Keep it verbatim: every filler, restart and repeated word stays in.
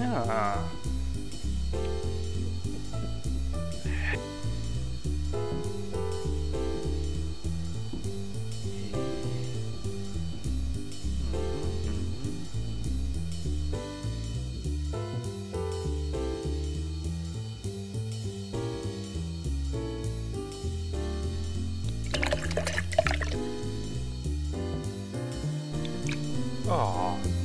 Ah. Oh.